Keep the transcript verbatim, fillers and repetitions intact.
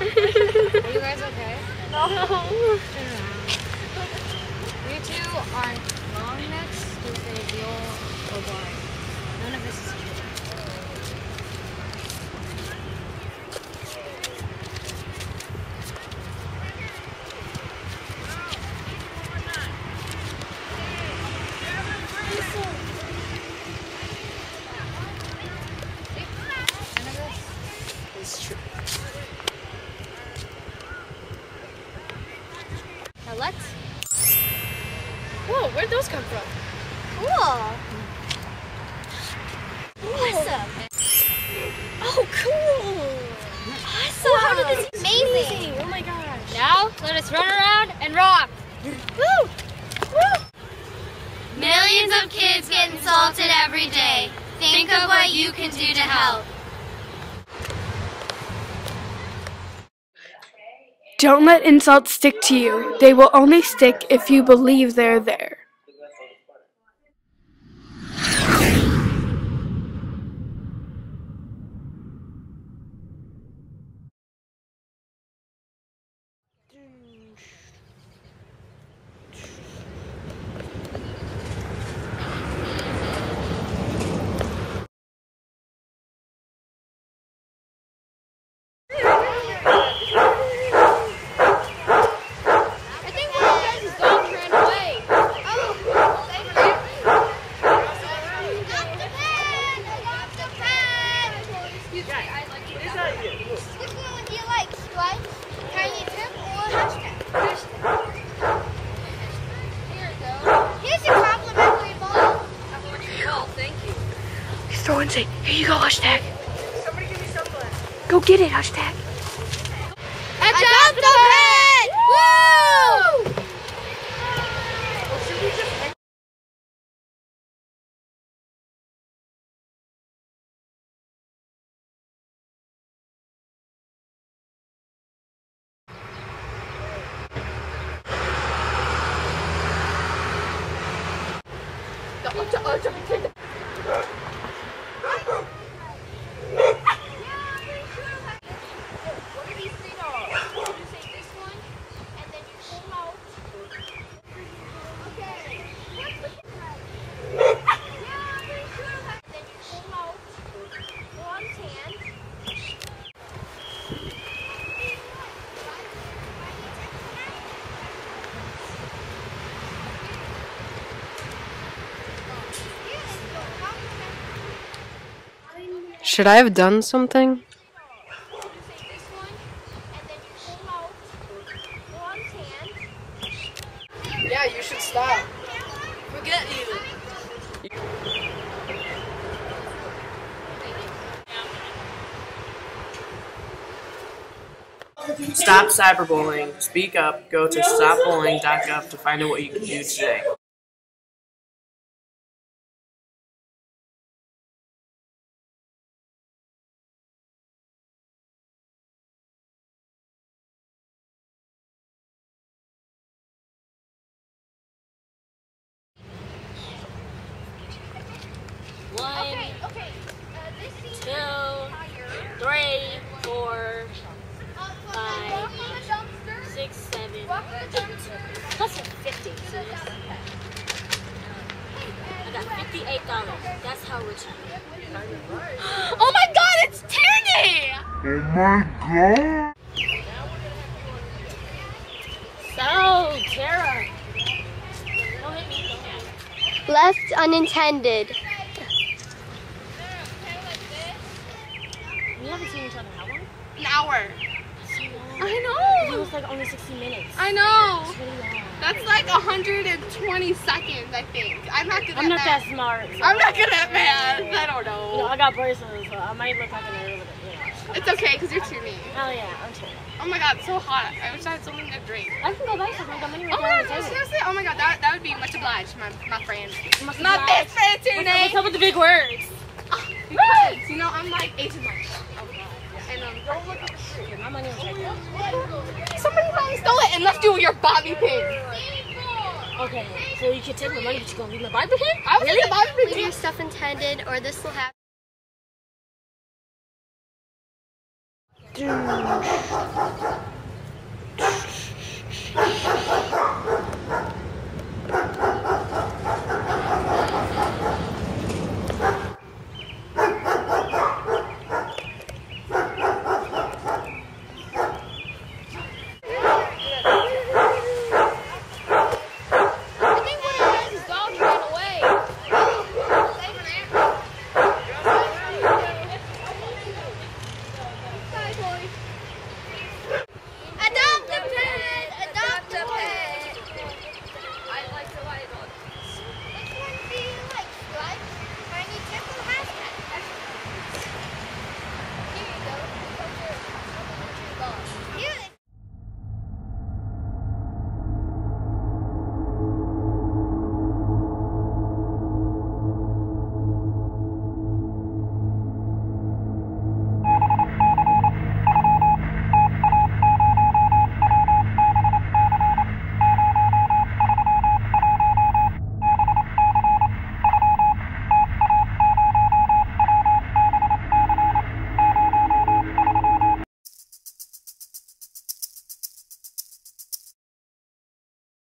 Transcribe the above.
Are you guys okay? No. We two are long necks with a deal or blind. None of this is true. None of this is true. Let's. Whoa, where'd those come from? Cool. Awesome. Oh, cool. Awesome. Wow, how did this it's amazing. amazing. Oh my gosh. Now, let us run around and rock. Woo! Woo! Millions of kids get insulted every day. Think of what you can do to help. Don't let insults stick to you. They will only stick if you believe they're there. Here you go, hashtag. Somebody give me something. Go get it, hashtag. Adopt a pet! Woo! Well, should we just hang Should I have done something? Yeah, you should stop. We'll get you. Stop cyberbullying. Speak up. Go to stop bullying dot gov to find out what you can do today. Plus fifty. I got fifty-eight dollars. That's how rich I am. Oh my god, it's Tandy! Oh my god! So, Tara. Don't hit me. Don't hit me. Left unintended. We haven't seen each other how long? An hour. So long. I know. It was like only sixty minutes. I know. It's really long. That's like one hundred twenty seconds, I think. I'm not good at math. I'm not that smart. I'm not good at math. I don't know. You know, I got braces, so I might look like an idiot. It's okay, because you're tuning. Oh, yeah, I'm tuning. Oh, my God, it's so hot. I wish I had something to drink. I can go buy something. I'm going to go buy something. Seriously? Oh, my God, that, that would be much obliged, my, my friend. Much my obliged. Best friend, tuning. What's, what's up with the big words? Oh, because, you know, I'm like eighteen months. Oh, God. Yeah. And, um, don't look at shit. My money was like that. Somebody probably stole it and left you with your bobby pin. Okay, so you can take my money, but you're going to leave my bobby pin? I would really? Leave the bobby pin. Leave your stuff intended, or this will happen. Dude.